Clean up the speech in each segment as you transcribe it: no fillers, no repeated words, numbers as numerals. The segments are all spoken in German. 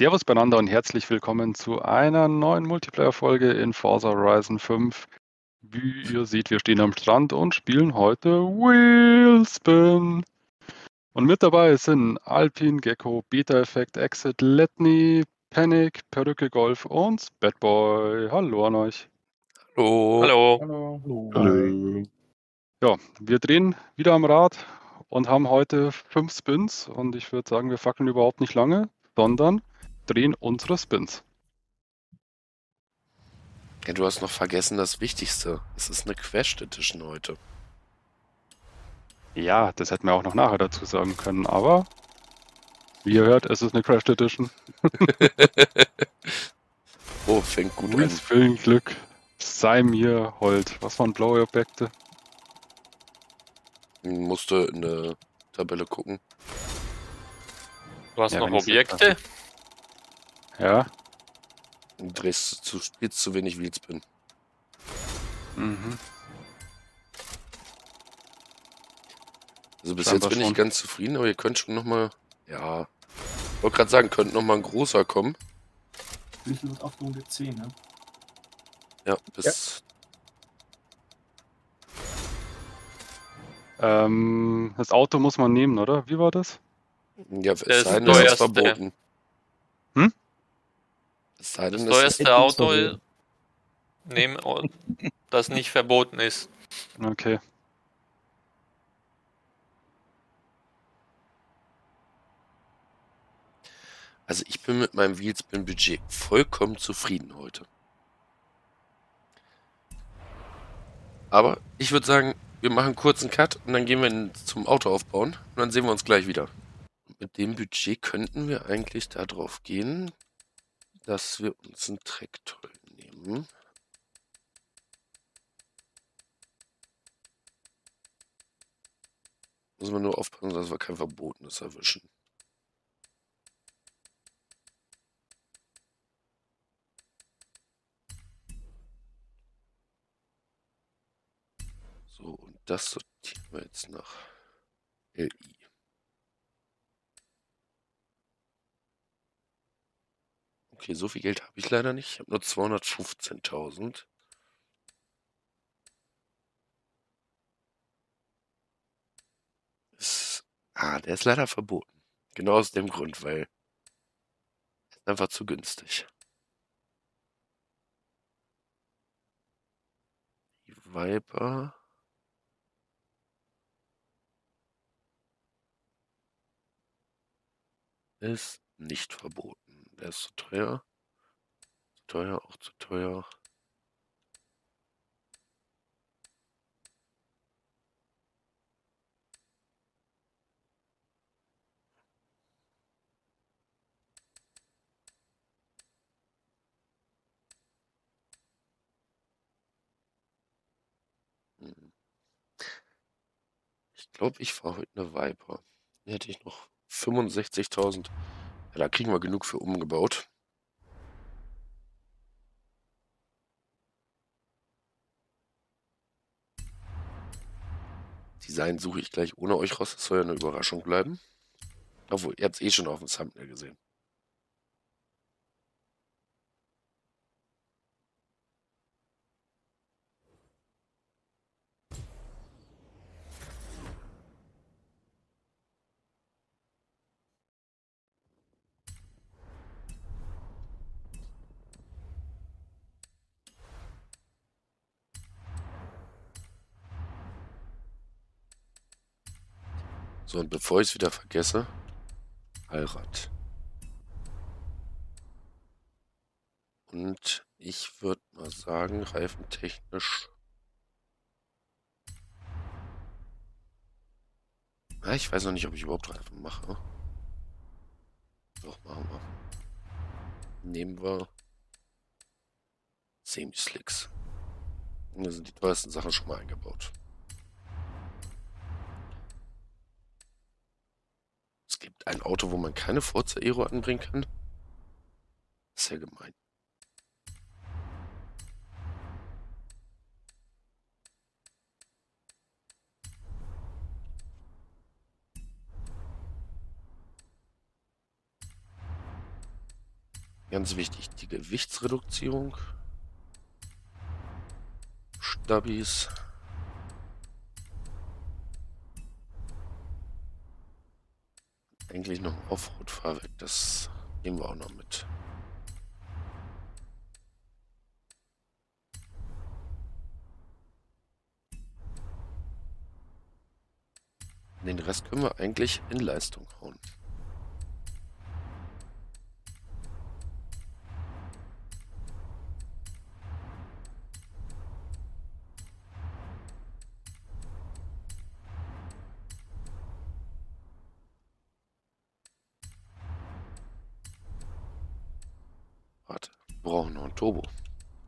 Servus beieinander und herzlich willkommen zu einer neuen Multiplayer-Folge in Forza Horizon 5. Wie ihr seht, wir stehen am Strand und spielen heute Wheelspin. Und mit dabei sind Alpine, Gecko, Beta Effekt, Exit, Letni, Panic, Perücke, Golf und Bad Boy. Hallo an euch. Hallo. Hallo. Hallo. Ja, wir drehen wieder am Rad und haben heute 5 Spins und ich würde sagen, wir fackeln überhaupt nicht lange, sondern drehen unsere Spins. Ja, du hast noch vergessen das Wichtigste. Es ist eine Crash Edition heute. Ja, das hätten wir auch noch nachher dazu sagen können, aber wie ihr hört, es ist eine Crash Edition. Oh, fängt gut an. Viel Glück. Sei mir hold. Was waren blaue Objekte? Ich musste in der Tabelle gucken. Du hast ja noch Objekte? Ja. Du drehst zu spät, zu wenig Wheelspin. Mhm. Also bis jetzt bin ich ganz zufrieden, aber ihr könnt schon nochmal... Ja. Ich wollte gerade sagen, könnte nochmal ein großer kommen. Wir sind auf Runde 10, ne? Ja, bis... Ja. Das Auto muss man nehmen, oder? Wie war das? Ja, es sei denn, das ist verboten. Hm? Es sei denn, das teuerste Auto nehmen, das nicht verboten ist. Okay. Also ich bin mit meinem Wheelspin-Budget vollkommen zufrieden heute. Aber ich würde sagen, wir machen einen kurzen Cut und dann gehen wir zum Auto aufbauen und dann sehen wir uns gleich wieder. Mit dem Budget könnten wir eigentlich darauf gehen, dass wir uns einen Traktor nehmen. Muss man nur aufpassen, dass wir kein Verbotenes erwischen. So, und das sortieren wir jetzt nach LI. Okay, so viel Geld habe ich leider nicht. Ich habe nur 215.000. Der ist leider verboten. Genau aus dem Grund, weil er ist einfach zu günstig. Die Viper. Ist nicht verboten. Der ist zu teuer. Zu teuer, auch zu teuer. Ich glaube, ich fahre heute eine Viper. Hier hätte ich noch 65.000. Ja, da kriegen wir genug für umgebaut. Design suche ich gleich ohne euch raus. Das soll ja eine Überraschung bleiben. Obwohl, ihr habt es eh schon auf dem Thumbnail gesehen. So, und bevor ich es wieder vergesse, Allrad. Und ich würde mal sagen, reifentechnisch... Ja, ich weiß noch nicht, ob ich überhaupt Reifen mache. Doch, machen wir. Nehmen wir Semi-Slicks. Und da sind die teuersten Sachen schon mal eingebaut. Gibt ein Auto, wo man keine Forza Aero anbringen kann? Das ist ja gemein. Ganz wichtig, die Gewichtsreduzierung. Stabis. Eigentlich noch ein Offroad-Fahrwerk, das nehmen wir auch noch mit. Den Rest können wir eigentlich in Leistung hauen. Warte, wir brauchen noch einen Turbo.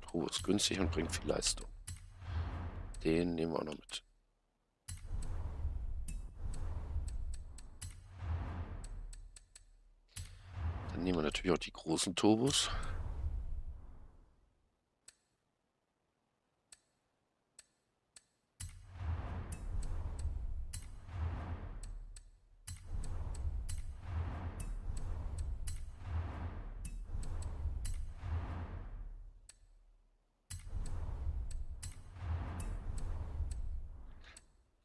Turbo ist günstig und bringt viel Leistung. Den nehmen wir auch noch mit. Nehmen wir natürlich auch die großen Turbos.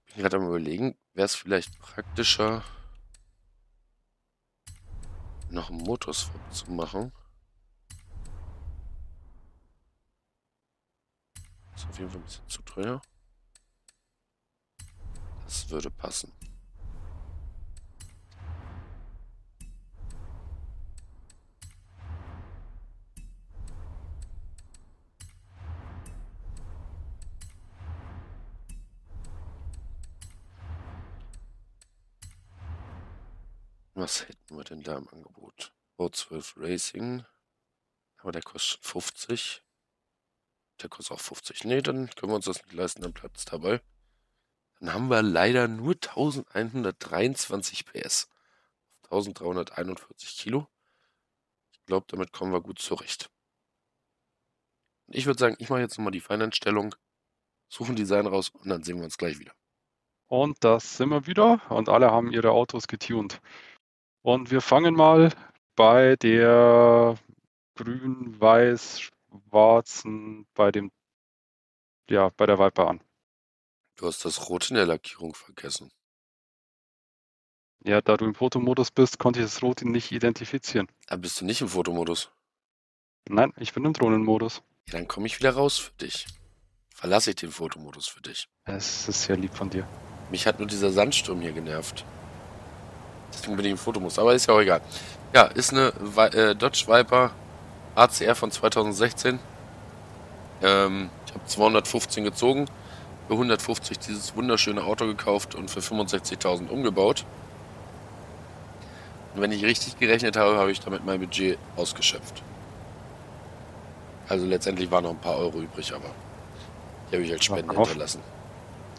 Ich bin gerade am Überlegen, wäre es vielleicht praktischer, noch einen Motorswap zu machen. Ist auf jeden Fall ein bisschen zu teuer. Das würde passen. Was hätten wir denn da im Angebot? V12 Racing. Aber der kostet 50. Der kostet auch 50. Ne, dann können wir uns das nicht leisten, dann bleibt es dabei. Dann haben wir leider nur 1123 PS. 1341 Kilo. Ich glaube, damit kommen wir gut zurecht. Und ich würde sagen, ich mache jetzt nochmal die Feineinstellung, suche ein Design raus und dann sehen wir uns gleich wieder. Und das sind wir wieder und alle haben ihre Autos getunt. Und wir fangen mal bei der grün-weiß-schwarzen, bei der Viper an. Du hast das Rot in der Lackierung vergessen. Ja, da du im Fotomodus bist, konnte ich das Rot nicht identifizieren. Aber bist du nicht im Fotomodus? Nein, ich bin im Drohnenmodus. Ja, dann komme ich wieder raus für dich. Verlasse ich den Fotomodus für dich. Es ist sehr lieb von dir. Mich hat nur dieser Sandsturm hier genervt. Deswegen bin ich im Fotomodus, aber ist ja auch egal. Ja, ist eine Dodge Viper ACR von 2016. Ich habe 215 gezogen, für 150 dieses wunderschöne Auto gekauft und für 65.000 umgebaut. Und wenn ich richtig gerechnet habe, habe ich damit mein Budget ausgeschöpft. Also letztendlich waren noch ein paar Euro übrig, aber die habe ich als Spende hinterlassen.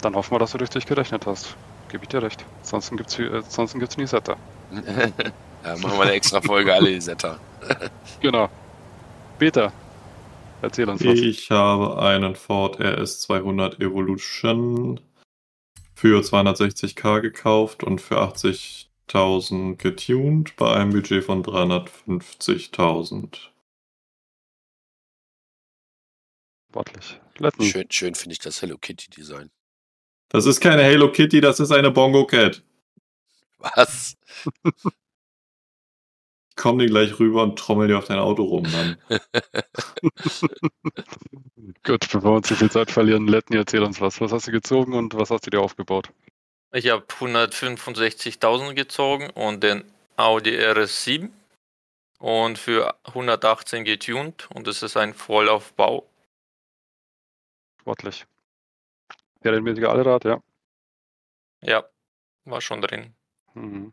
Dann hoffen wir, dass du richtig gerechnet hast. Gebe ich dir recht. Ansonsten gibt es nie Setter. Ja, machen wir eine extra Folge, alle Setter. Genau. Peter, erzähl uns was. Ich habe einen Ford RS 200 Evolution für 260.000 gekauft und für 80.000 getuned bei einem Budget von 350.000. Sportlich. Schön finde ich das Hello Kitty Design. Das ist keine Hello Kitty, das ist eine Bongo Cat. Was? Ich komme dir gleich rüber und trommel dir auf dein Auto rum, Mann. Gut, bevor wir uns so viel Zeit verlieren, Letni, erzähl uns was. Was hast du gezogen und was hast du dir aufgebaut? Ich habe 165.000 gezogen und den Audi RS7 und für 118 getuned und es ist ein Vollaufbau. Sportlich. Serienmäßiger Allrad, ja. Ja, war schon drin. Mhm.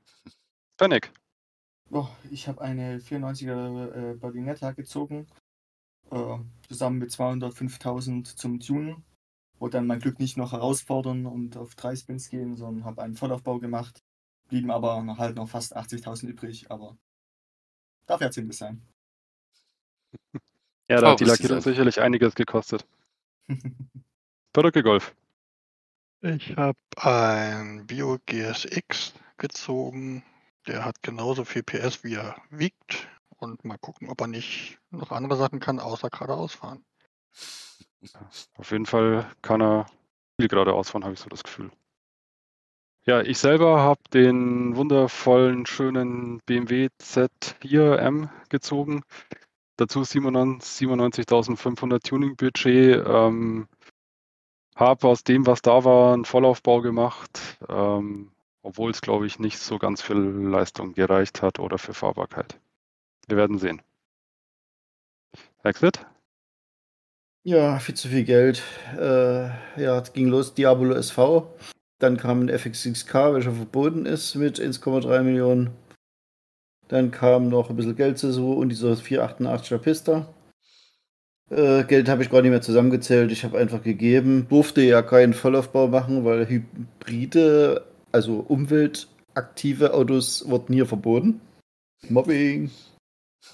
Panic. Oh, ich habe eine 94er Barinetta gezogen, zusammen mit 205.000 zum Tunen. Wollte dann mein Glück nicht noch herausfordern und auf 3 Spins gehen, sondern habe einen Vollaufbau gemacht. Blieben aber noch fast 80.000 übrig, aber darf ja ziemlich sein. Ja, da hat die Lackierung sicherlich einiges gekostet. Perücke Golf. Ich habe ein Buick GSX gezogen. Der hat genauso viel PS, wie er wiegt. und mal gucken, ob er nicht noch andere Sachen kann, außer geradeaus fahren. Ja, auf jeden Fall kann er viel geradeaus fahren, habe ich so das Gefühl. Ja, ich selber habe den wundervollen, schönen BMW Z4M gezogen. Dazu 97.500 Tuning-Budget. Habe aus dem, was da war, einen Vollaufbau gemacht, obwohl es, glaube ich, nicht so ganz viel Leistung gereicht hat oder für Fahrbarkeit. Wir werden sehen. Exit? Ja, viel zu viel Geld. Ja, es ging los, Diablo SV. Dann kam ein FX6K, welcher verboten ist mit 1,3 Millionen. Dann kam noch ein bisschen Geld zu suchen und diese 488er Pista. Geld habe ich gar nicht mehr zusammengezählt, ich habe einfach gegeben. Durfte ja keinen Vollaufbau machen, weil Hybride, also umweltaktive Autos, wurden hier verboten. Mobbing.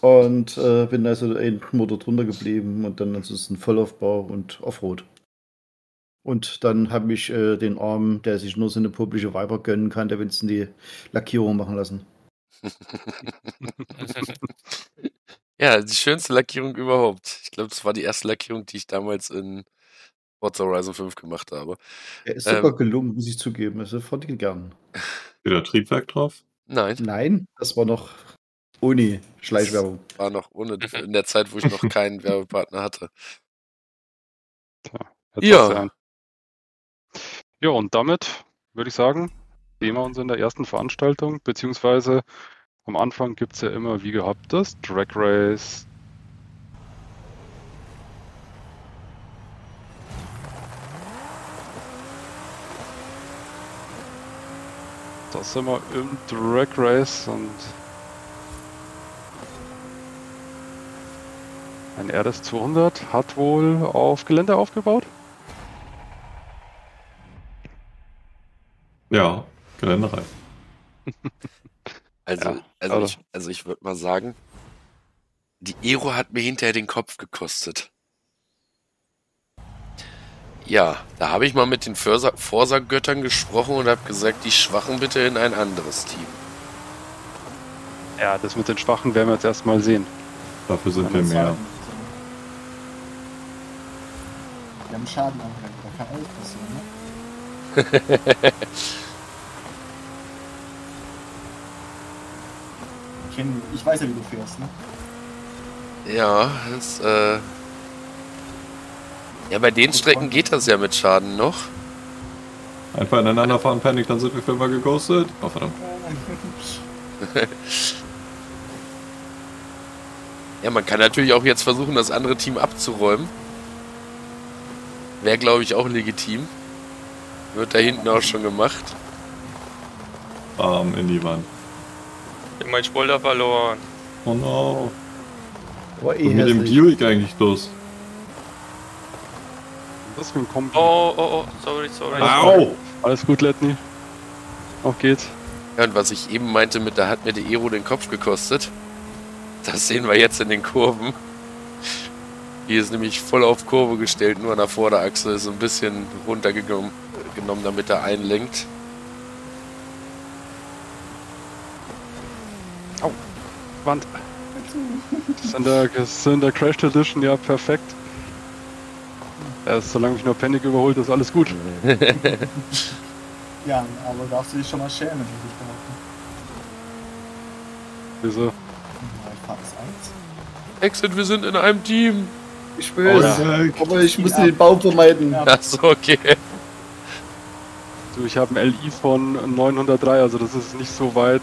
Und bin also ein Motor drunter geblieben und dann ansonsten Vollaufbau und Offroad. Und dann habe ich den Arm, der sich nur so eine publische Viper gönnen kann, der wenigstens die Lackierung machen lassen. Ja, die schönste Lackierung überhaupt. Ich glaube, das war die erste Lackierung, die ich damals in Forza Horizon 5 gemacht habe. Er ist sogar gelungen, muss ich zugeben. Das ist sofort gegangen. Wieder Triebwerk drauf? Nein. Nein, das war noch ohne Schleichwerbung. Das war noch ohne, in der Zeit, wo ich noch keinen Werbepartner hatte. Ja. Ja, und damit würde ich sagen, sehen wir uns in der ersten Veranstaltung, beziehungsweise am Anfang gibt es ja immer, wie gehabt, das Drag Race. Da sind wir im Drag Race und ein RS 200 hat wohl auf Gelände aufgebaut. Ja, Geländereif. Also ich würde mal sagen, die Aero hat mir hinterher den Kopf gekostet. Ja, da habe ich mal mit den Forsa-Göttern gesprochen und habe gesagt, die Schwachen bitte in ein anderes Team. Ja, das mit den Schwachen werden wir jetzt erstmal sehen. Dafür sind wir mehr. Wir haben Schaden angegangen, da kann alles passieren, ne? Ich weiß ja, wie du fährst, ne? Ja, das, ja, bei den Strecken geht das ja mit Schaden noch. Einfach ineinander fahren, Panic, dann sind wir für immer geghostet. Oh, verdammt. Ja, man kann natürlich auch jetzt versuchen, das andere Team abzuräumen. Wäre, glaube ich, auch legitim. Wird da hinten auch schon gemacht. Arm in die Wand. Ich hab meinen Spoiler verloren. Oh no. Was ist mit dem Buick eigentlich los? Was für ein Kombi. Oh, sorry. Au! Alles gut, Letni. Auf geht's. Ja, und was ich eben meinte mit, da hat mir die Aero den Kopf gekostet. Das sehen wir jetzt in den Kurven. Hier ist nämlich voll auf Kurve gestellt, nur an der Vorderachse ist ein bisschen runtergegangen. Genommen, damit er einlenkt. Oh, Wand. Das ist in der Crash Edition, ja, perfekt. Erst solange ich noch Panic überholt, ist alles gut. Ja, aber darfst du dich schon mal schämen, würde ich behaupten. Wieso? Exit, wir sind in einem Team. Ich will aber ich muss den Baum vermeiden. Ja. Achso, okay. Ich habe ein LI von 903, also das ist nicht so weit.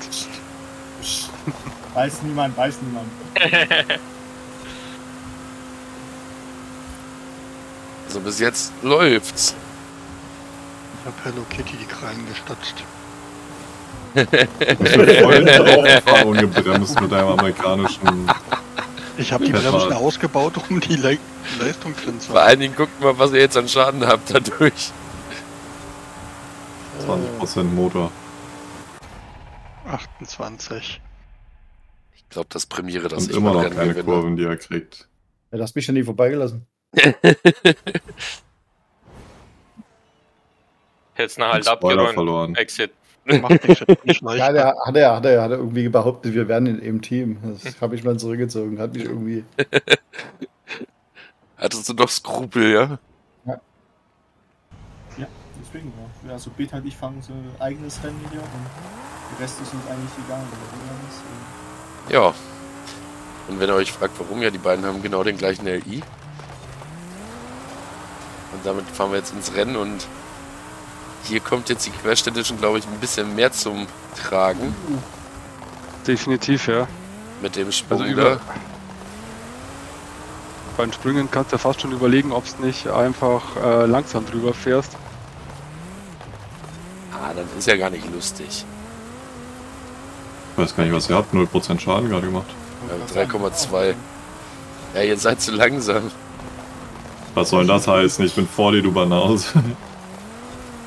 Weiß niemand. Also bis jetzt läuft's. Ich habe Hello Kitty reingestatscht. Ich habe voll gebremst mit einem amerikanischen... Ich habe die Bremsen ausgebaut, um die Leistung drin zu haben. Vor allen Dingen guckt mal, was ihr jetzt an Schaden habt dadurch. 20% Motor. 28. Ich glaube, das Premiere, das ist immer noch keine gewinne. Kurven, die er kriegt. Ja, das hat mich ja nie vorbeigelassen. Jetzt nachher halt abgeräumt. Exit. Macht nicht leicht. Ja, der hat er irgendwie behauptet, wir wären in einem Team. Das habe ich mal zurückgezogen. Hat mich irgendwie. Hattest du doch Skrupel, ja? Ja, deswegen. Ja, also Beta und ich fangen so ein eigenes Rennen hier und der Rest ist uns eigentlich egal. Ja. Und wenn ihr euch fragt, warum, ja, die beiden haben genau den gleichen LI. Und damit fahren wir jetzt ins Rennen und hier kommt jetzt die Querstelle schon, glaube ich, ein bisschen mehr zum Tragen. Definitiv, ja. Mit dem Sprung also da. Beim Sprüngen kannst du fast schon überlegen, ob es nicht einfach langsam drüber fährst. Ah, dann ist ja gar nicht lustig. Ich weiß gar nicht, was ihr habt. 0% Schaden gerade gemacht. Ja, 3,2. Ja, jetzt seid zu langsam. Was soll das heißen? Ich bin vor dir, du Banaus.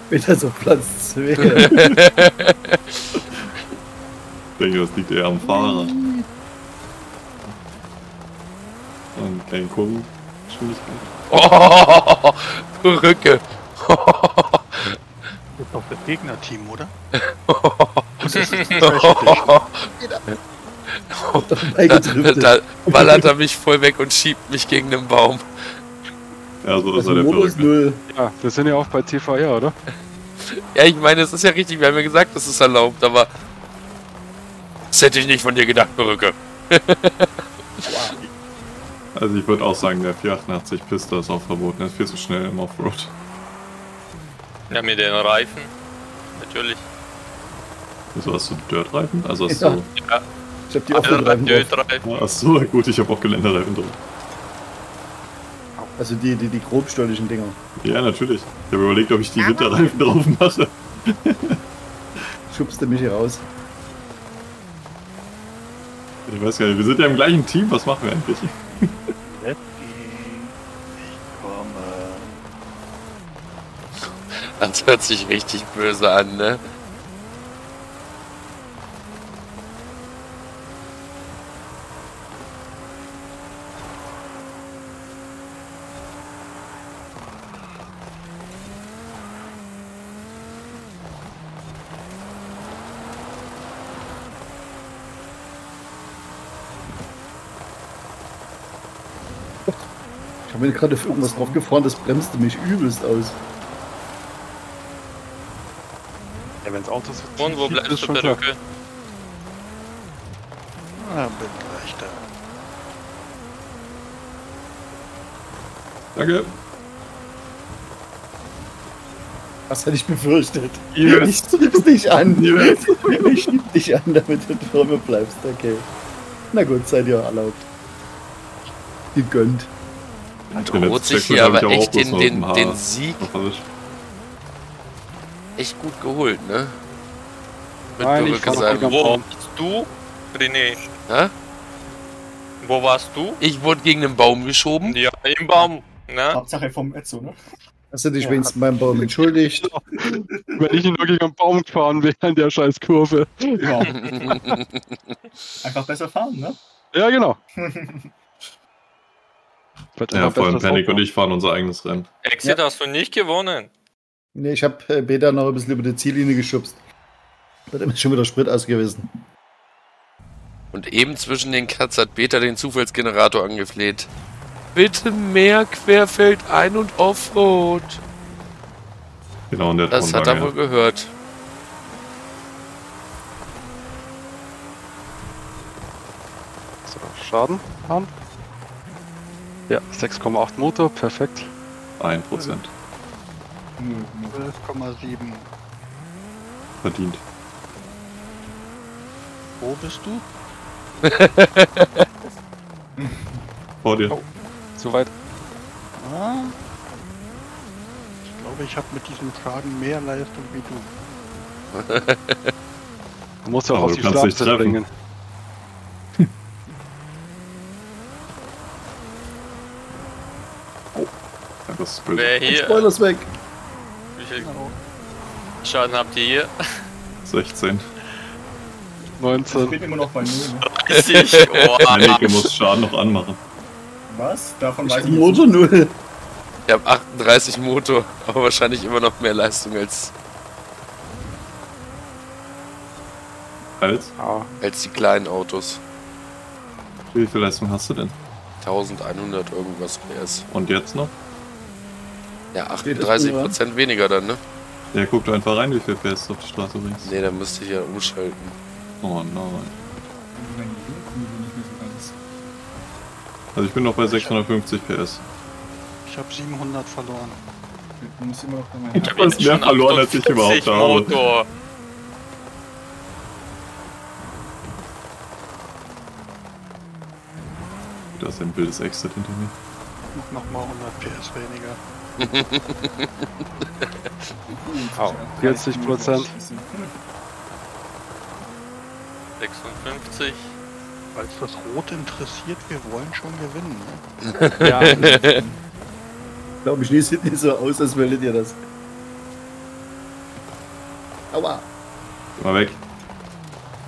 Wieder so Platz 2. Ich denke, das liegt eher am Fahrrad. Und kein Kuchen. Oh, Perücke. Das ist doch das Gegnerteam, oder? Das ist da ballert er mich voll weg und schiebt mich gegen den Baum. Ja, so ist er der Perücke. Ja, wir sind ja auch bei TVR, oder? Ja, ich meine, es ist ja richtig, wir haben ja gesagt, das ist erlaubt, aber... Das hätte ich nicht von dir gedacht, Perücke. Also ich würde auch sagen, der 488 Pista ist auch verboten, der ist viel zu schnell im Offroad. Ja, mir den Reifen, natürlich. Wieso hast du Dirt-Reifen? Also hast du... Ja. Ich hab die Offroad-Reifen drauf. Achso, gut, ich habe auch Geländereifen drauf. Also die grobstolischen Dinger. Ja, natürlich. Ich habe überlegt, ob ich die Winterreifen drauf mache. Schubst du mich hier raus? Ich weiß gar nicht, wir sind ja im gleichen Team, was machen wir eigentlich? Letni, ich komme. Das hört sich richtig böse an, ne? Ich bin gerade auf irgendwas draufgefahren, das bremste mich übelst aus. Ja, wenn's Autos so und wo bleibst du, Perücke? Ah, bin gleich da. Danke. Was hätte ich befürchtet? Yes. Ich schieb's dich an. Yes. Ich schieb dich an, damit du vorne bleibst, okay. Na gut, seid ihr erlaubt. Gegönnt. Man droht sich hier aber echt den Sieg echt gut geholt, ne? Mit Perücke sein. Wo warst du, René? Hä? Wo warst du? Ich wurde gegen den Baum geschoben. Ja, im Baum, ne? Hauptsache vom Ezzo, ne? Hast du dich wenigstens beim Baum entschuldigt? Wenn ich nur gegen den Baum gefahren wäre in der scheiß Kurve. Ja. Einfach besser fahren, ne? Ja, genau. Ja, vor allem Panic und ich fahren unser eigenes Rennen. Exit, ja. Hast du nicht gewonnen? Ne, ich habe Beta noch ein bisschen über die Ziellinie geschubst. Da hat schon wieder Sprit ausgewiesen. Und eben zwischen den Cuts hat Beta den Zufallsgenerator angefleht. Bitte mehr Querfeld ein- und Offroad. Genau, und der das hat er wohl gehört. So, Schaden haben. Ja, 6,8 Motor, perfekt. 1%. 12,7. Verdient. Wo bist du? Vor dir. Oh, zu weit. Ah, ich glaube, ich habe mit diesem Schaden mehr Leistung wie du. Du musst ja auch auf die Schlagzeit bringen. Das wer hier? Spoilers weg! Wie viel Schaden habt ihr hier? 16. 19. Ich bin immer noch bei 0. 30. Oh. Nee, du musst Schaden noch anmachen. Was? Davon weiß ich nicht. Motor 0. Ich hab 38 Motor, aber wahrscheinlich immer noch mehr Leistung als... Als? Ja, als die kleinen Autos. Wie viel Leistung hast du denn? 1100 irgendwas PS. Und jetzt noch? Ja, 38% weniger dann, ne? Ja, guck doch einfach rein, wie viel PS du auf die Straße bringst. Ne, dann müsste ich ja umschalten. Oh nein. Also ich bin noch bei 650 PS. Ich habe 700 verloren. Ich habe jetzt mehr verloren, als ich überhaupt habe. Da ist ein wildes Exit hinter mir. Nochmal 100 PS weniger. Oh, 40%. 56. Falls das Rot interessiert, wir wollen schon gewinnen. Ne? Ja. Ich glaube, ich lese nicht so aus, als meldet ihr das. Aua. Geh mal weg.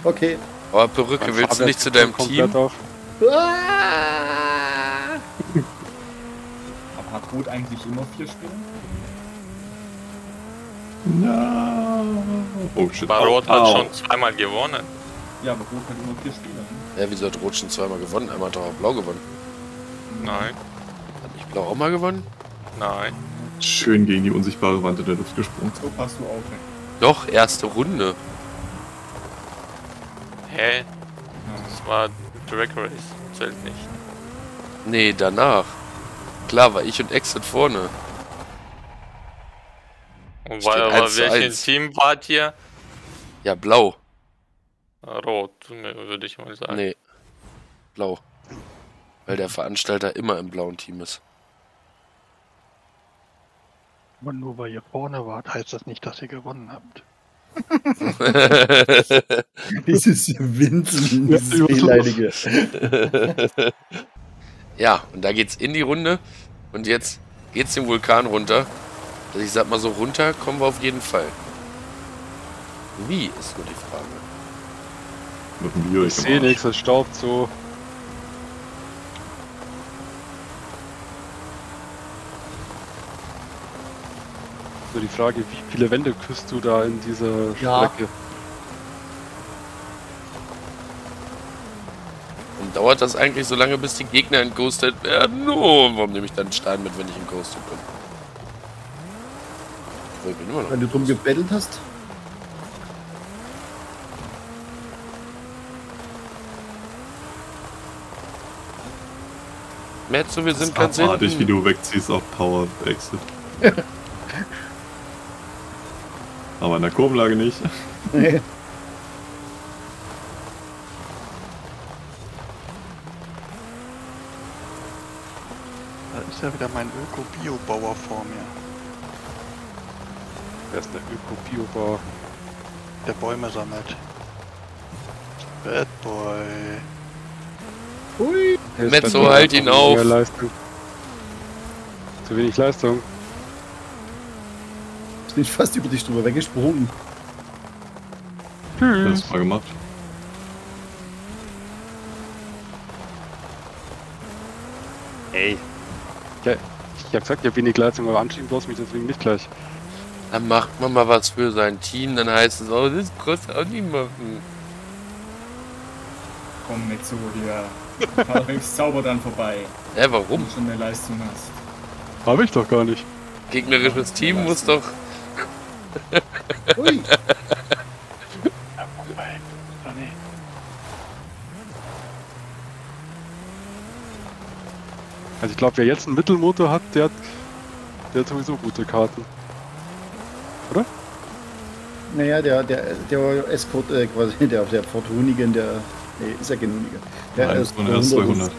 Okay. Aber Perücke, mein willst du nicht zu deinem Team? Aber hat Rot eigentlich immer 4 Spiele? No. Oh shit. Aber Rot hat schon zweimal gewonnen. Ja, aber Rot hat immer 4 Spiele. Ne? Ja, wieso hat Rot schon zweimal gewonnen? Einmal hat er auch Blau gewonnen. Nein. Hat nicht Blau auch mal gewonnen? Nein. Schön gegen die unsichtbare Wand in der Luft gesprungen. So passt du auf, ey. Doch, erste Runde. Hä? Ja. Das war Drag Race, zählt nicht. Nee, danach. Klar, war ich und Exit vorne. Und weil, aber welches Team wart ihr? Ja, blau. Rot, würde ich mal sagen. Nee, blau. Weil der Veranstalter immer im blauen Team ist. Und nur weil ihr vorne wart, heißt das nicht, dass ihr gewonnen habt. Dieses Winzen, dieses Wehleidige. Ja, und da geht's in die Runde. Und jetzt geht's den Vulkan runter. Also ich sag mal so, runter kommen wir auf jeden Fall. Wie ist nur die Frage. Mit dem Bio, ich sehe nichts, es staubt so. Die Frage, wie viele Wände küsst du da in dieser Strecke? Und dauert das eigentlich so lange, bis die Gegner entghostet werden? No, warum nehme ich dann einen Stein mit, wenn ich entghostet bin? Ich bin immer noch. Wenn du drum gebettelt hast? Merkst du, wir sind ganz hinten. Abartig, wie du wegziehst auf Power Exit. Aber in der Kurvenlage nicht. Nee. Da ist ja wieder mein Öko-Bio-Bauer vor mir. Wer ist der Öko-Bio-Bauer? Der Bäume sammelt. Bad Boy. Hui! Mezzo, halt ihn auf! Zu wenig Leistung. Bin fast über dich drüber weggesprungen. Tschüss. Das mal gemacht. Ey. Ja, ich hab gesagt, ich hab wenig Leistung, aber anschieben bloß mich deswegen nicht gleich. Dann macht man mal was für sein Team, dann heißt es, oh, das kannst du auch nicht machen. Komm mit zu dir. Fahr doch wenigstens sauber dann vorbei. Ja, warum? Wenn du schon mehr Leistung hast. Hab ich doch gar nicht. Gegnerisches Team muss doch... Ui. Also ich glaube, wer jetzt einen Mittelmotor hat, der hat sowieso gute Karten. Oder? Naja, der Escort, quasi, der Ford Hoonigan, nee, ist ja kein Hoonigan. Der RS 200.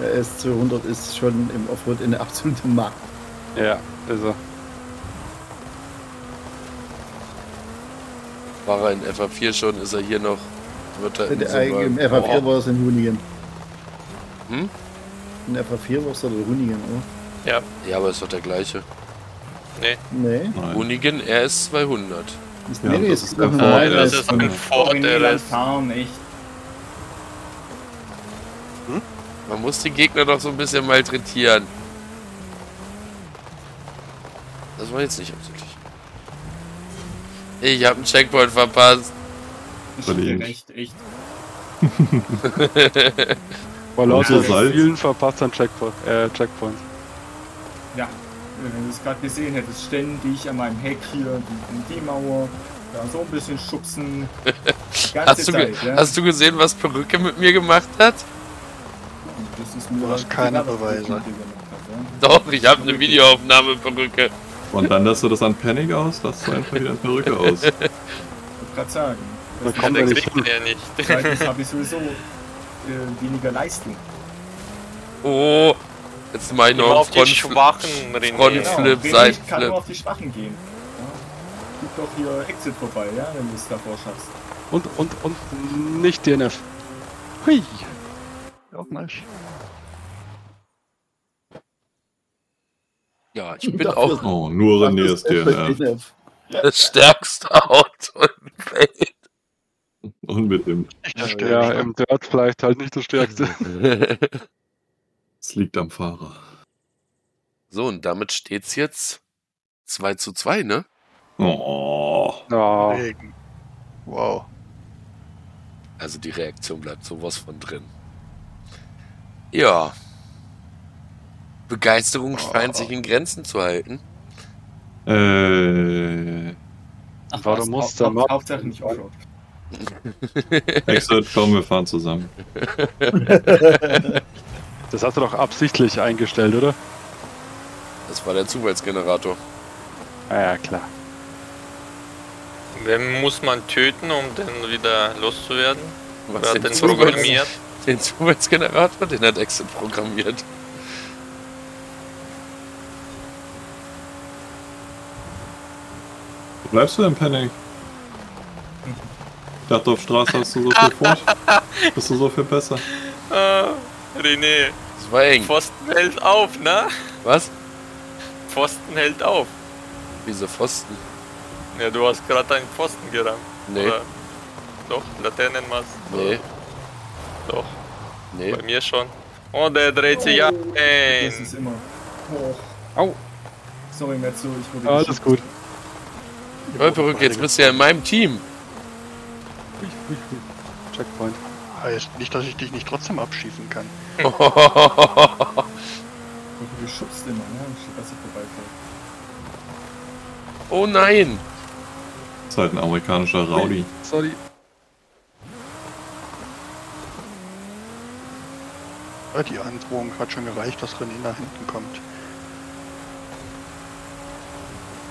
Der RS 200 ist schon im Offroad eine absolute Marke. Ja, ist er. War er in FA4 schon, ist er hier noch? Wird er im FA4 war es in Hoonigan. Hm? In FA4 war es der Hoonigan, oder? Ja. Ja, aber ist doch der gleiche. Nee. Nee. Hoonigan RS 200. Ja, nee, das ist ein Ford. Nein, das ist ein Ford RS. Hm? Man muss die Gegner doch so ein bisschen malträtieren. Das war jetzt nicht absichtlich. Ich habe einen Checkpoint verpasst. verdient. Echt. Weil lauter Salvilen verpasst an Checkpoints. Ja, wenn du es gerade gesehen hättest, ständig an meinem Heck hier in die Mauer, da so ein bisschen schubsen. Hast du gesehen, was Perücke mit mir gemacht hat? Das ist nur keine Beweise. Doch, ich habe eine Videoaufnahme, Perücke. Und dann lässt du das an Panic aus, lässt du einfach wieder an Perücke aus. Ich wollte gerade sagen, das kann der nicht. Zweitens habe ich sowieso weniger Leistung. Oh, jetzt mal nur auf die Schwachen reden. Frontflip, Seitenflip. Ich kann nur auf die Schwachen gehen. Ja. Gib doch hier Exit vorbei, ja, wenn du es davor schaffst. Und nicht DNF. Hui. Auch mal. Ja, ich bin auch... Oh, nur René ist DNF. Das stärkste Auto im Feld. Unbedingt. Ja, im Dirt vielleicht halt nicht das stärkste. Es liegt am Fahrer. So, und damit steht's jetzt 2:2, ne? Oh. Oh. Wow. Also die Reaktion bleibt sowas von drin. Ja. Begeisterung scheint sich in Grenzen zu halten. Ach, warum muss da mal? Hauptsache nicht Offroad. Exit, komm, wir fahren zusammen. Das hast du doch absichtlich eingestellt, oder? Das war der Zufallsgenerator. Ah ja, klar. Wen muss man töten, um den wieder loszuwerden? Wer hat den programmiert? Den Zufallsgenerator, den hat Exit programmiert. Wo bleibst du denn, Panic? Ich dachte, auf Straße hast du so viel Fort. Bist du so viel besser. René, das war eng. Pfosten hält auf, ne? Was? Pfosten hält auf. Wieso Pfosten? Ja, du hast gerade einen Pfosten gerammt. Nee. Oder? Doch, Laternenmast. Nee. Doch. Nee. Bei mir schon. Oh, der dreht sich ab. Ey. Das ist immer. Oh. Au. Sorry, Metzo, ich wurde nicht. Alles gut. Hör, Perücke, jetzt bist du ja in meinem Team. Checkpoint. Heißt nicht, dass ich dich nicht trotzdem abschießen kann. Oh. Du schubst immer, ne? Dass ich vorbeifahre. Oh nein! Das ist halt ein amerikanischer Rowdy. Sorry. Die Androhung hat schon gereicht, dass René nach hinten kommt.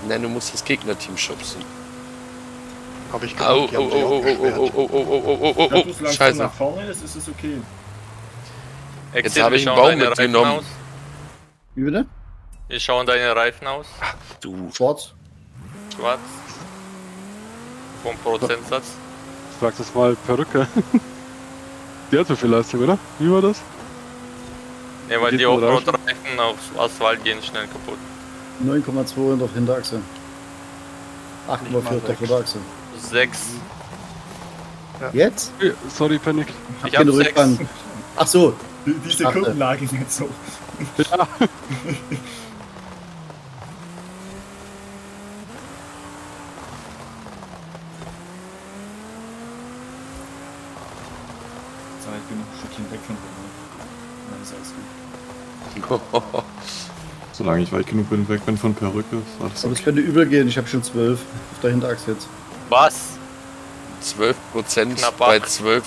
Nein, du musst das Gegnerteam schubsen. Hab ich gerade. Oh, scheiße. Nach vorne ist es okay. Jetzt habe ich einen Baum mitgenommen. Wie bitte? Wir schauen deine Reifen aus. Ach, du. Schwarz. Vom Prozentsatz. Sag das mal, Perücke. Die hat so viel Leistung, oder? Wie war das? Ne, weil die Offroad-Reifen aufs Asphalt gehen schnell kaputt. 9,2 in der Hinterachse. 8,4 in der Vorderachse. 6. Ja. Jetzt? Sorry, Panic. Ich hab 6. Ach so. Die Sekundenlage ist jetzt so. Ja. Ich bin noch ein Stückchen weg von Perücke. Dann ist alles gut. Solange ich weit genug bin, weg bin von Perücke, ist alles okay. Aber es könnte übel gehen, ich habe schon 12 auf der Hinterachse jetzt. Was? 12% knapp bei 12.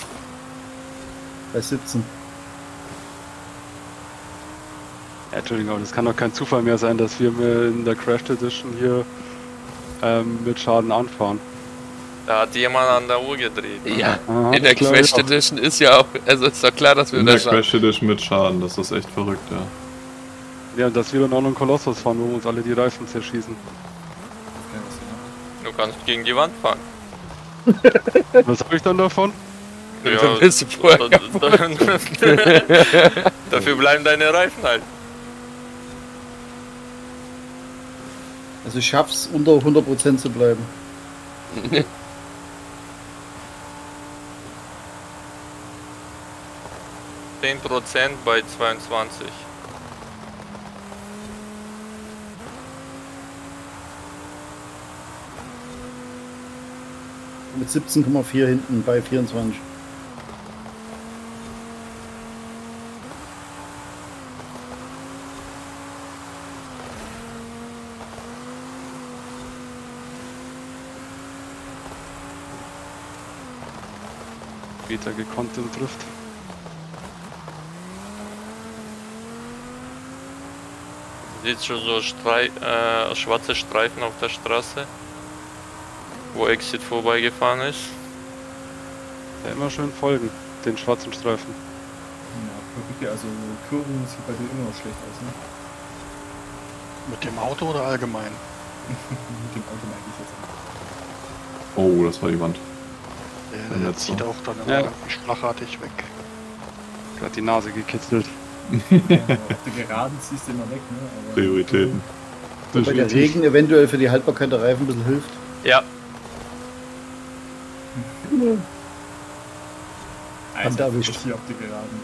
Bei 17. Ja, Entschuldigung, das kann doch kein Zufall mehr sein, dass wir in der Crashed Edition hier mit Schaden anfahren. Da hat jemand an der Uhr gedreht. Ja, aha, in der Crashed Edition ist ja auch, also ist doch klar, dass wir in der Crashed Edition mit Schaden, das ist echt verrückt, ja. Ja, dass wir dann auch noch einen Kolossus fahren, wo wir uns alle die Reifen zerschießen. Du kannst gegen die Wand fahren. Was hab ich dann davon? Ja, dann bist du vorher dafür bleiben deine Reifen halt. Also ich schaff's unter 100% zu bleiben. Zehn 10% bei 22. mit 17,4 hinten bei 24. Beta gekonnt und trifft. Jetzt schon so schwarze Streifen auf der Straße, wo Exit vorbeigefahren ist. Ja, immer schön folgen, den schwarzen Streifen. Ja, Perücke, also Kurven sieht bei dir immer noch schlecht aus, ne? Mit dem Auto oder allgemein? Mit dem Auto eigentlich jetzt. Oh, das war die Wand. Der zieht auch dann immer schlachartig weg. Gerade die Nase gekitzelt. Ja, auf der Geraden ziehst du immer weg, ne? Aber Prioritäten. Wobei der Regen eventuell für die Haltbarkeit der Reifen ein bisschen hilft. Ja. Also da bist du hier auf der Geraden.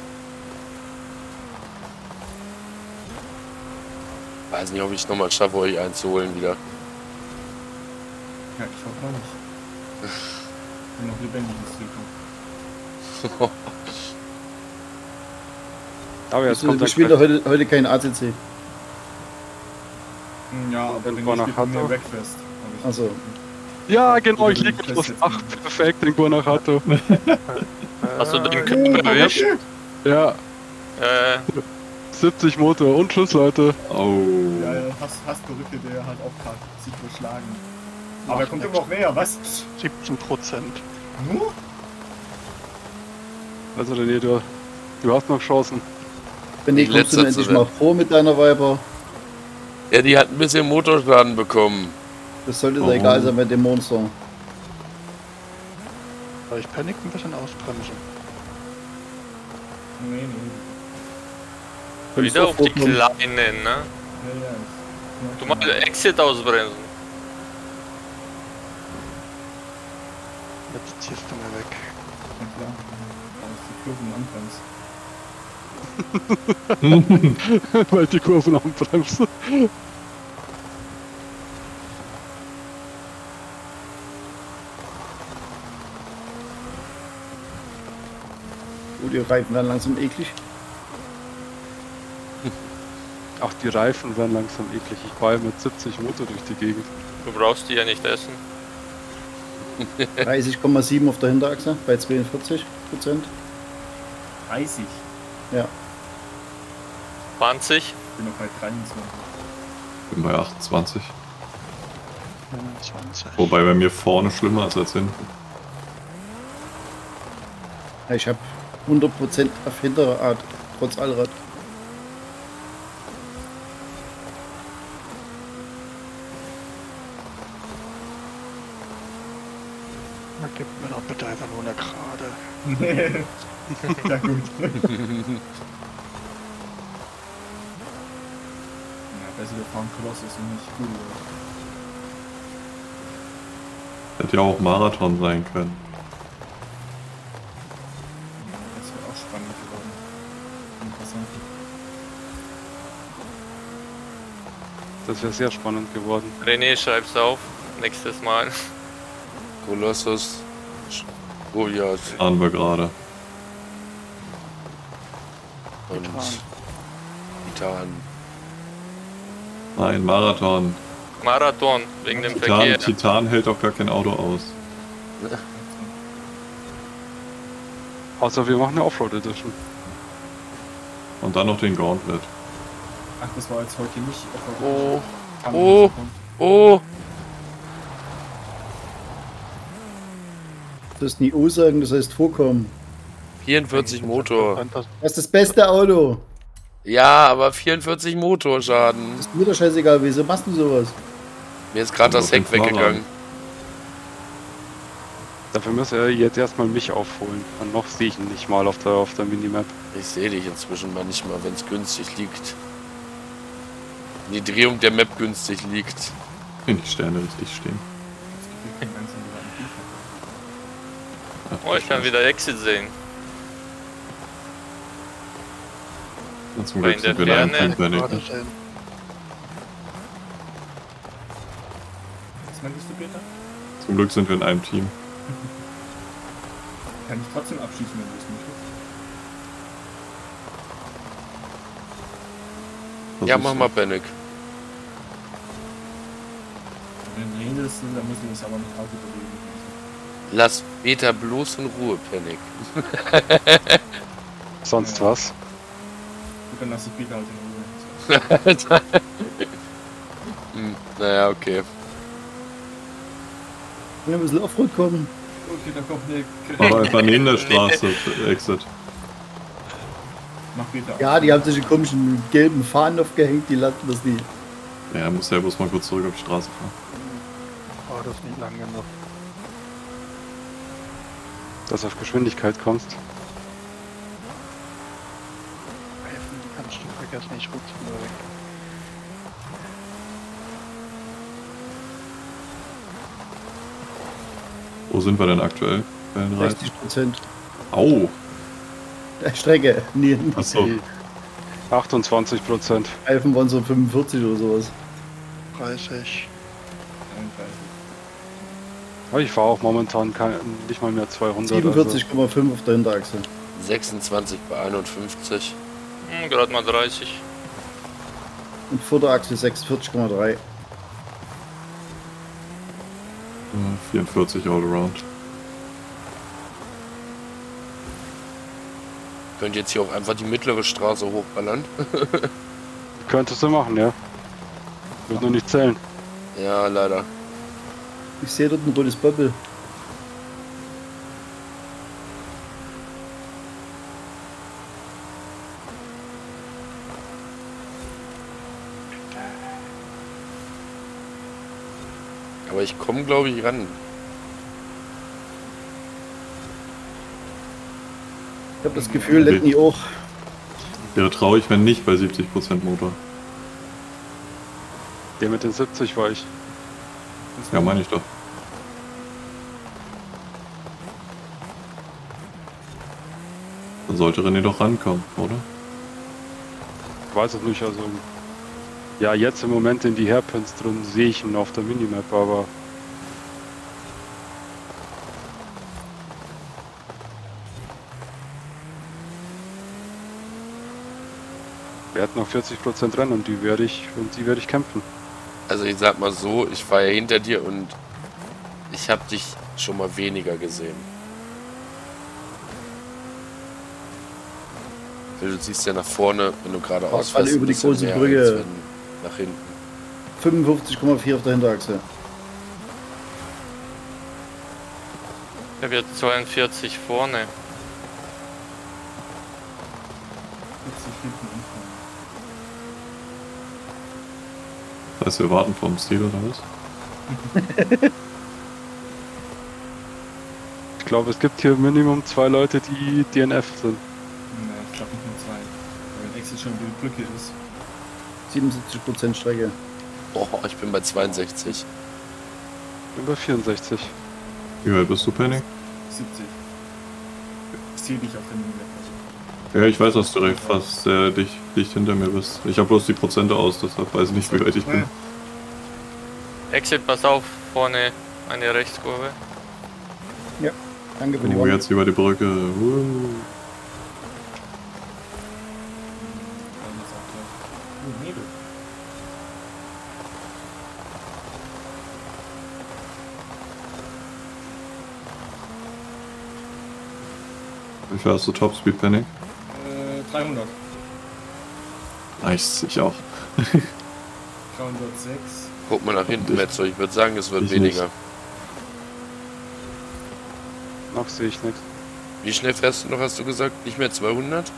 Weiß nicht, ob ich nochmal schaffe, euch einzuholen wieder. Ja, ich hoffe nicht. Ich bin noch lebendig ins Trikot. Aber jetzt kommt ich spiele heute kein ACC. Ja, aber wenn du nach Guanajuato wegfährst. Achso. Ja, genau, ich liege mit plus 8 perfekt in Guanajuato. Hast du den Knüppel erwischt? Ja. 70 Motor und Schuss, Leute. Oh. Ja, hast Perücke, der hat auch gerade sich überschlagen. Aber er kommt immer noch näher, was? 17%. Nur? Also, René, du hast noch Chancen. Wenn die kommst du endlich mal vor mit deiner Viper. Ja, die hat ein bisschen Motorschaden bekommen. Das sollte da egal sein mit dem Monster. Soll ich Panic ein bisschen ausbremsen? Nee. Wieder auf die Kleinen, ne? Ja. Du machst Exit ausbremsen. Jetzt ziehst du mir weg. Na klar, weil du die Kurven anbremst. Weil die Kurven anbremst. Oh, die Reifen werden langsam eklig. Auch die Reifen werden langsam eklig. Ich fahre mit 70 Motor durch die Gegend. Du brauchst die ja nicht essen. 30,7 auf der Hinterachse bei 42%. 30? Ja. 20? Ich bin noch bei 23. Ich bin bei 28. 25. Wobei bei mir vorne schlimmer ist als hinten. Ja, ich habe 100% auf Hinterrad, trotz Allrad. Gibt mir doch bitte einfach nur eine Gerade. Ja gut. Ja, besser wir fahren Cross ist nicht gut. Oder? Hätte ja auch Marathon sein können. Ja, das wäre auch spannend geworden. Interessant. Das wäre sehr spannend geworden. René, schreib's auf. Nächstes Mal. Kolossus. Oh ja, das fahren wir gerade. Und Titan. Nein, Marathon. Marathon, wegen dem Verkehr. Titan hält auch gar kein Auto aus. Außer wir machen eine Offroad Edition. Und dann noch den Gauntlet. Ach, das war jetzt heute nicht Offroad. Oh. Das ist nie O sagen, das heißt vorkommen. 44 Motor. Das ist das beste Auto. Ja, aber 44 Motorschaden. Das ist mir doch scheißegal, wieso machst du sowas? Mir ist gerade das Heck weggegangen. Dafür müsst ihr jetzt erstmal mich aufholen. Und noch sehe ich ihn nicht mal auf der Minimap. Ich sehe dich inzwischen mal nicht mal, wenn es günstig liegt. Wenn die Drehung der Map günstig liegt. Wenn die Sterne richtig stehen. Oh, ich kann wieder Exit sehen. Und zum Glück sind wir da im Panic. Was meintest du, Peter? Zum Glück sind wir in einem Team. Kann ich trotzdem abschießen, wenn du es möchtest. Ja, mach mal Panic. Wenn du redest, dann muss ich das aber mit Auto bewegen. Lass Beta bloß in Ruhe, Panic. Sonst was? Und dann lass ich Beta halt in Ruhe. Naja, okay. Wir müssen auf Rot kommen. Okay, da kommt eine Kette. Aber einfach neben der Straße, Exit. Mach Beta. Ja, die haben sich einen komischen gelben Fahnen aufgehängt, die lassen das nie. Ja, muss ja bloß mal kurz zurück auf die Straße fahren. Oh, das ist nicht lang genug. Dass du auf Geschwindigkeit kommst. Helfen kannst du vergessen, ich rutsch wieder weg. Wo sind wir denn aktuell? 60%. Au! Der Strecke, nee. Achso. 28%. Helfen waren so 45 oder sowas. 30. Ich fahre auch momentan nicht mal mehr 200. 47,5 also. Auf der Hinterachse. 26 bei 51. Hm, gerade mal 30. Und Vorderachse 46,3. 44 all around. Könnt ihr jetzt hier auch einfach die mittlere Straße hochballern? Könntest du machen, ja. Wird nur nicht zählen. Ja, leider. Ich sehe dort ein rotes Bubble. Aber ich komme, glaube ich, ran. Ich habe das Gefühl, Letni auch. Wäre traurig, wenn nicht bei 70% Motor. Der mit den 70 war ich. Ja, meine ich doch. Dann sollte René doch rankommen, oder? Ich weiß es nicht, also... Ja, jetzt im Moment in die Hairpins drin sehe ich ihn auf der Minimap, aber... Wir hatten noch 40% Rennen und um die werde ich kämpfen. Also ich sag mal so, ich war ja hinter dir und ich habe dich schon mal weniger gesehen. Du siehst ja nach vorne, wenn du gerade ausfährst. Alle über die große Brücke. Nach hinten. 55,4 auf der Hinterachse. Ich habe jetzt 42 vorne. 40 hinten. Das heißt, wir warten vor dem Stil oder was? Ich glaube, es gibt hier Minimum zwei Leute, die DNF sind. Ne, ich glaube nicht nur zwei. Weil der Exit schon über die Brücke ist. 77% Strecke. Boah, ich bin bei 62. Ich bin bei 64. Wie weit bist du, Panic? 70. Ich sehe dich auf dem Minimap. Ja, ich weiß, dass du recht fast dicht hinter mir bist. Ich habe bloß die Prozente aus, deshalb weiß ich nicht, wie weit ich bin. Exit, pass auf, vorne eine Rechtskurve. Ja, danke für die Warnung. Jetzt über die Brücke. Wie viel hast du Topspeed, Panic? 300. Nice, ich auch. 306. Guck mal nach hinten, Metzo, ich würde sagen, es wird weniger. Noch sehe ich nichts. Wie schnell fährst du noch, hast du gesagt? Nicht mehr 200?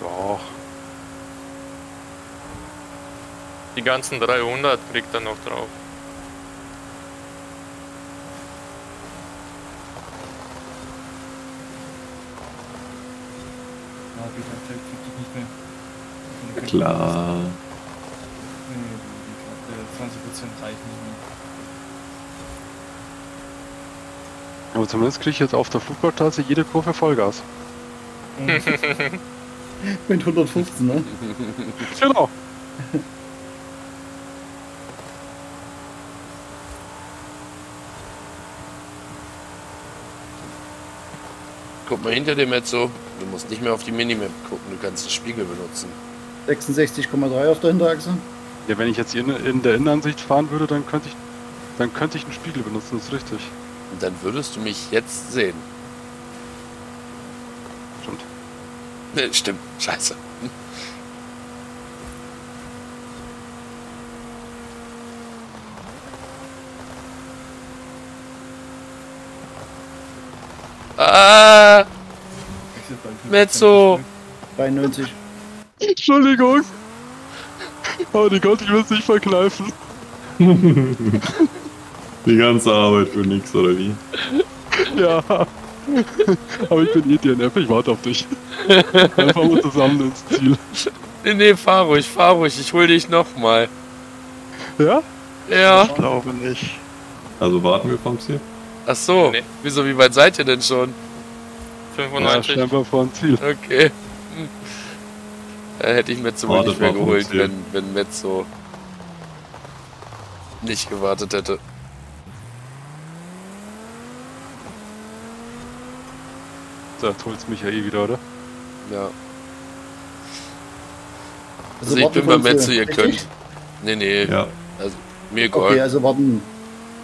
Doch. Die ganzen 300 kriegt er noch drauf. Klar. 20% reichen nicht mehr. Aber zumindest kriege ich jetzt auf der Flugplatzstraße jede Kurve Vollgas. Mit 115, ne? Genau. Guck mal hinter dem jetzt so. Du musst nicht mehr auf die Minimap gucken, du kannst den Spiegel benutzen. 66,3 auf der Hinterachse. Ja, wenn ich jetzt hier in der Innenansicht fahren würde, dann könnte ich einen Spiegel benutzen, das ist richtig. Und dann würdest du mich jetzt sehen. Stimmt. Nee, stimmt, scheiße. Ah! Mezzo! 92. Entschuldigung! Oh die Gott, ich will es nicht verkneifen. Die ganze Arbeit für nix, oder wie? Ja. Aber ich bin EDNF, ich warte auf dich. Einfach mal zusammen ins Ziel. Nee, fahr ruhig, ich hol dich nochmal. Ja? Ja. Ich glaube nicht. Also warten wir vom Ziel? Ach so, nee. Wieso, wie weit seid ihr denn schon? 95. Ja, scheinbar vor dem Ziel. Okay. Hätte ich Mezzo wohl nicht mehr geholt, wenn Mezzo nicht gewartet hätte. So, jetzt holt's mich ja eh wieder, oder? Ja. Also ich bin bei Mezzo, ihr könnt. Nee. Ja. Also, mir egal. Okay, also warten.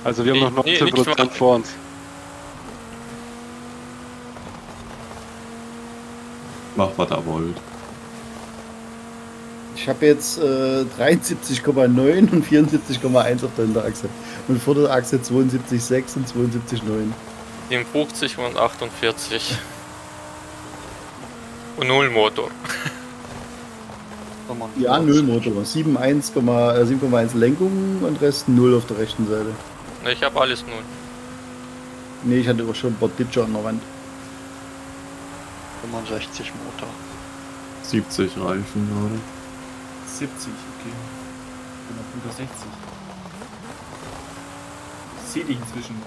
Also wir haben noch 19% vor uns. Macht, was ihr wollt. Ich habe jetzt 73,9 und 74,1 auf der Hinterachse. Und Vorderachse 72,6 und 72,9. 57 und 48. Und 0 Motor. Ja, 0 Motor. 7,1 Lenkung und Rest 0 auf der rechten Seite. Ne, ich habe alles 0. Ne, ich hatte auch schon ein paar Ditcher an der Wand. 65 Motor. 70 Reifen, oder? 70, okay. Ich bin auf unter 60. Ich sehe dich inzwischen.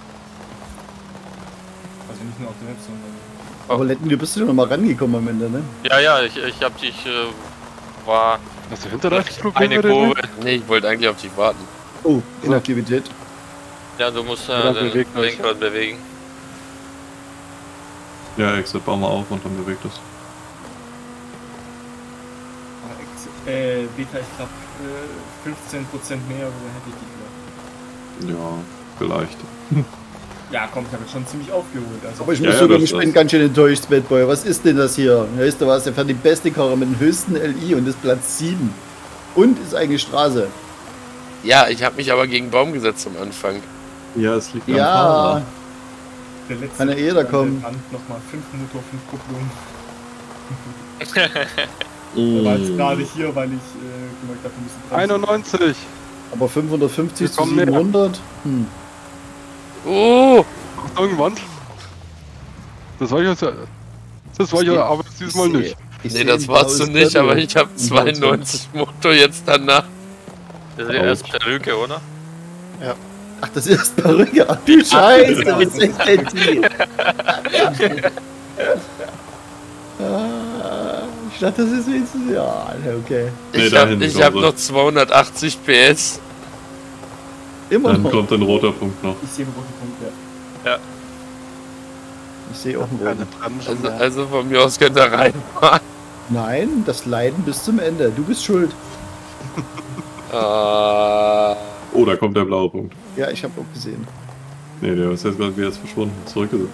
Also nicht nur auf der Web, sondern... Aber Letni, du bist ja noch mal rangekommen am Ende, ne? Ja, ich hab dich... war... Hast du Hinterleitungsprobleme? Eine Kurve. Ne, ich wollte eigentlich auf dich warten. Oh, Inaktivität. Ja, du musst den Lenkrad bewegen. Ja, Exit bauen wir auf und dann bewegt es. Beta, ich glaube 15% mehr, oder hätte ich die gedacht. Ja, vielleicht. Ja, komm, ich habe jetzt schon ziemlich aufgeholt. Also. Aber ich muss sogar, ich bin ganz schön enttäuscht, Bad Boy. Was ist denn das hier? Weißt du was? Der fährt die beste Karre mit dem höchsten LI und ist Platz 7. Und ist eigentlich Straße. Ja, ich habe mich aber gegen den Baum gesetzt am Anfang. Ja, es liegt am Fahrer. Der letzte kann ja jeder kommen. Nochmal 5 Motor, 5 Kupplungen. Ich war jetzt gerade hier, weil ich gemerkt habe, wir müssen 91! Aber 550 zu 700? Hm. Oh! Irgendwann! Das war ich ja, aber dieses Mal nicht. Nee, das warst du nicht, aber ich habe 92 Motor jetzt danach. Das ist ja erst Perücke, oder? Ja. Ach, das ist erst Perücke? Ach du Scheiße, das ist echt LT! Ich dachte, das ist wenigstens... Ja, okay. Ich hab noch 280 PS. Immer noch. Dann kommt ein roter Punkt noch. Ich sehe einen roten Punkt, ja. Ja. Ich sehe auch einen roten Punkt. Also von mir aus könnt ihr reinfahren. Nein, das Leiden bis zum Ende. Du bist schuld. Oh, da kommt der blaue Punkt. Ja, ich habe auch gesehen. Nee, der ist jetzt gerade wieder verschwunden. Zurückgesetzt.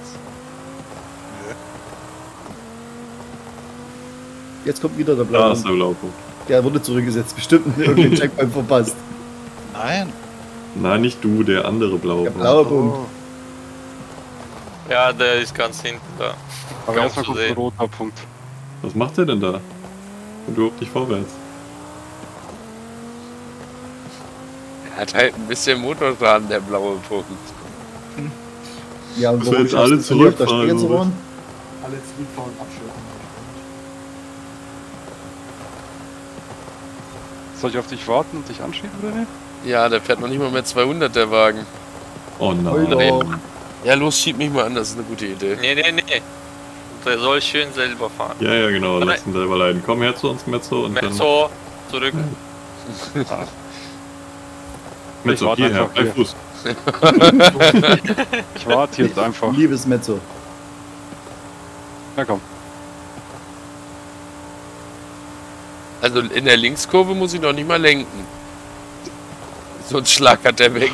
Jetzt kommt wieder der blaue Punkt. Da ist der blaue Punkt. Der wurde zurückgesetzt, bestimmt irgendein Checkpoint verpasst. Nein. Nein, nicht du, der andere blaue Punkt. Der blaue Punkt. Oh. Ja, der ist ganz hinten da. Aber erstmal kommt der rote Punkt. Was macht der denn da? Und überhaupt nicht vorwärts. Er hat halt ein bisschen Motorschaden, der blaue Punkt. Ja, und warum jetzt alle zurückfahren? Alle zurückfahren und abschütteln. Soll ich auf dich warten und dich anschieben, oder nicht? Ja, der fährt noch nicht mal mehr 200, der Wagen. Oh nein. Ja, los, schieb mich mal an, das ist eine gute Idee. Nee. Der soll schön selber fahren. Ja, genau, lass ihn selber leiden. Komm her zu uns, Mezzo. Mezzo, zurück. Mezzo, hierher, bleib Fuß. Ich warte jetzt einfach. Liebes Mezzo. Na komm. Also in der Linkskurve muss ich noch nicht mal lenken. Sonst schlagert der weg.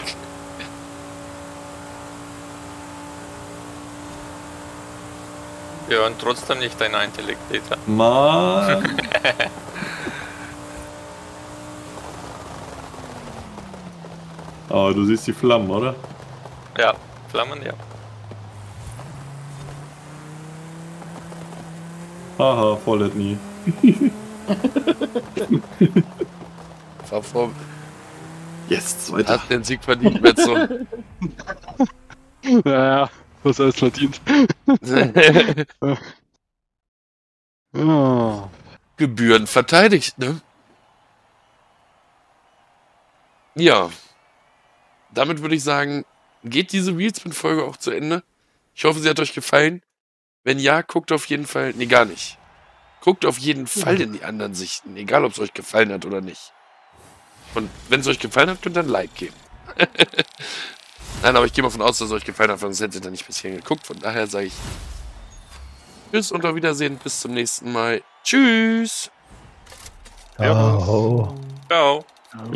Wir hören trotzdem nicht dein Intellekt, Peter. Mann! Oh, du siehst die Flammen, oder? Ja, Flammen, ja. Haha, voll Letni. Yes, zweiter. Hat den Sieg verdient, Metzo. Naja, was heißt verdient? Oh. Gebühren verteidigt, ne? Ja. Damit würde ich sagen, geht diese Wheelspin-Folge auch zu Ende. Ich hoffe, sie hat euch gefallen. Wenn ja, guckt auf jeden Fall... Nee, gar nicht. Guckt auf jeden Fall in die anderen Sichten, egal ob es euch gefallen hat oder nicht. Und wenn es euch gefallen hat, könnt ihr ein Like geben. Nein, aber ich gehe mal von aus, dass es euch gefallen hat, sonst hättet ihr nicht bis hierhin geguckt. Von daher sage ich tschüss und auf Wiedersehen. Bis zum nächsten Mal. Tschüss. Ciao. Ciao. Ciao.